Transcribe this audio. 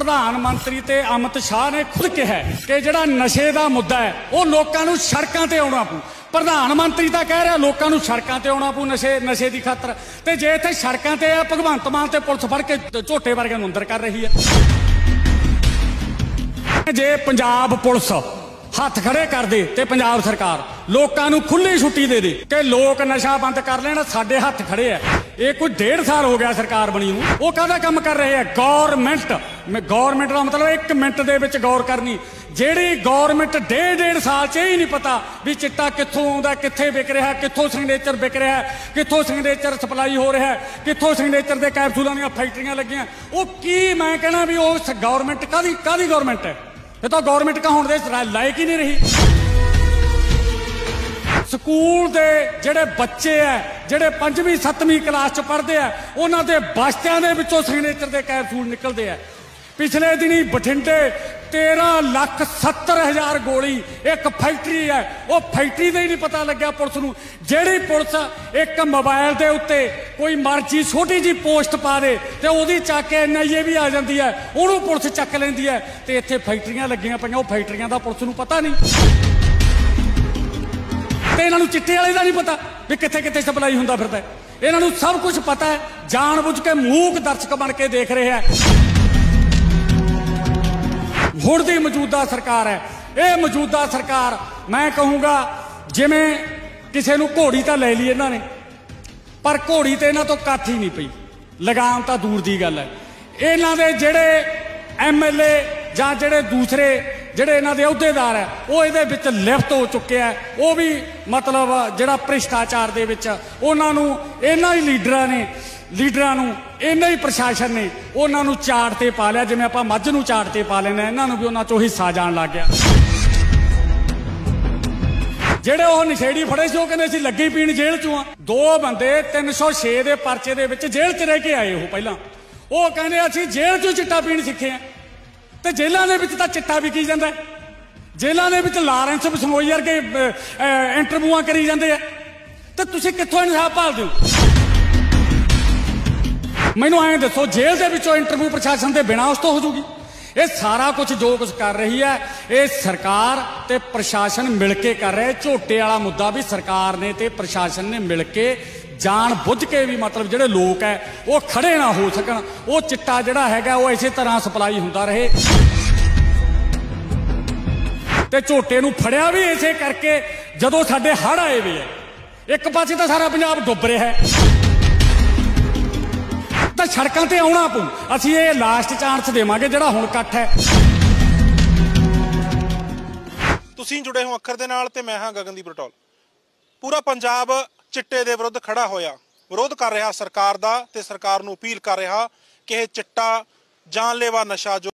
प्रधानमंत्री ते अमित शाह ने खुद कहा कि जिहड़ा नशे का मुद्दा है वो लोगों नूं सड़कां ते आउणा पू। प्रधानमंत्री तो कह रहा लोगों नूं सड़कां ते आउणा पू नशे की खातर, तो जे इत्थे सड़कां ते आ भगवंत मान ते पुलिस फड़ के झोटे वर्गिआं नूं अंदर कर रही है। जे पंजाब पुलिस हथ खड़े कर दे ते पंजाब सरकार लोगों नूं खुली छुट्टी दे दे कि लोग नशा बंद कर लेना, साडे हथ खड़े है। ये कुछ 1.5 साल हो गया सरकार बनी नूं, वो कहदा काम कर रहे हैं। गौरमेंट का मतलब एक मिनट दे विच गौर करनी, जिहड़ी गौरमेंट 1.5 साल च ही नहीं पता भी चिट्टा कित्थों आउंदा, कित्थे विक रहा, कित्थों सिग्नेचर विक रहा, कित्थों सिग्नेचर सप्लाई हो रहा, कित्थों सिग्नेचर दे कैप्सूलां दीआं फैक्ट्रियां लगियां। वो की मैं कहना भी उस गौरमेंट कादी गौरमेंट है? ये तो गौरमेंट का होने दे लायक ही नहीं रही। स्कूल दे जेडे बच्चे है जेडे 5वीं 7वीं क्लास च पढ़ते हैं उन्होंने बस्तियां दे विचों सिग्नेचर के कैप्सूल निकलते हैं। पिछले दिनी बठिंडे 13,70,000 गोली एक फैक्ट्री है, वो फैक्ट्री का ही नहीं पता लग्या पुलिस नूं। जिहड़ी पुलिस एक मोबाइल के उत्ते कोई मर्जी छोटी जी पोस्ट पा दे तो वो चक के NIA भी आ जाती है, उहनूं पुलिस चक लैंदी है। तो इत्थे फैक्ट्रियां लगियां पईआं, वो फैक्ट्रियां का पुलिस नूं पता नहीं, तो इन्हां नूं चिट्टे वाले का नहीं पता भी कित्थे कित्थे सप्लाई हुंदा फिरदा है। इन्हां नूं सब कुछ पता है, जानबुझ के मूक दर्शक बन के देख रहे हैं। हुण दी मौजूदा सरकार है, ये मौजूदा सरकार मैं कहूँगा जिमें किसी नूं घोड़ी तो ले ली इन्हों ने, पर घोड़ी तो इन्हों तो कट ही नहीं पई, लगाम तो दूर की गल है। इन्हों दे जिहड़े MLA जां जिहड़े दूसरे जिहड़े इन्हों दे अहुदेदार है वो इहदे विच लिप्त हो चुके हैं, वो भी मतलब जिहड़ा भ्रिष्टाचार दे विच उन्हां नूं इन्हां ही लीडरां नूं इन्हां ही प्रशासन ने उन्हां नूं चाड़ते पा लिया, जिवें आपां मझ नूं चाड़ते पा लैंदे इन्हां नूं भी उन्हां चों हिस्सा जाण लग गया। जिहड़े ओह नशेड़ी फड़े सी ओह कहंदे सी लगी पीण जेल चों आ, 2 बंदे 306 दे परचे दे विच जेल च रह के आए। ओह पहिलां ओह कहंदे असीं जेल चों चिट्टा पीण सिੱਖੇ ਆ, तो जेलों के विच तां चिट्टा विकी जांदा है, जेलों के विच लारेंस बसमोई वर्गे इंटरव्यूआं करी जांदे आ, तो तुसीं कित्थों इंसाफ भालदे हो? मैनूं ऐ दसो जेल के विचों इंटरव्यू प्रशासन के बिना उस तो हो जूगी? ये सारा कुछ जो कुछ कर रही है ये सरकार ते प्रशासन मिल के कर रहे। झोटे वाला मुद्दा भी सरकार ने ते प्रशासन ने मिल के जान बुझ के भी मतलब जिहड़े लोग है वो खड़े ना हो सकन, वो चिट्टा जिहड़ा हैगा वो इसे तरह सप्लाई हुंदा रहे। ते झोटे नूं फड़िया भी इसे करके जदों साडे हड़ आए वे है, एक पासे तो सारा पंजाब डुब रहा है, तो सड़कों पर आना पू। असीं ये लास्ट चांस देवांगे जिहड़ा हुण इकट्ठ है। तुसीं जुड़े हो अखर दे नाल ते मैं हां गगनदीप बटोल। पूरा पंजाब चिट्टे दे विरुद्ध खड़ा होया, विरोध कर रहा सरकार दा ते सरकार नूं अपील कर रहा कि यह चिट्टा जानलेवा नशा जो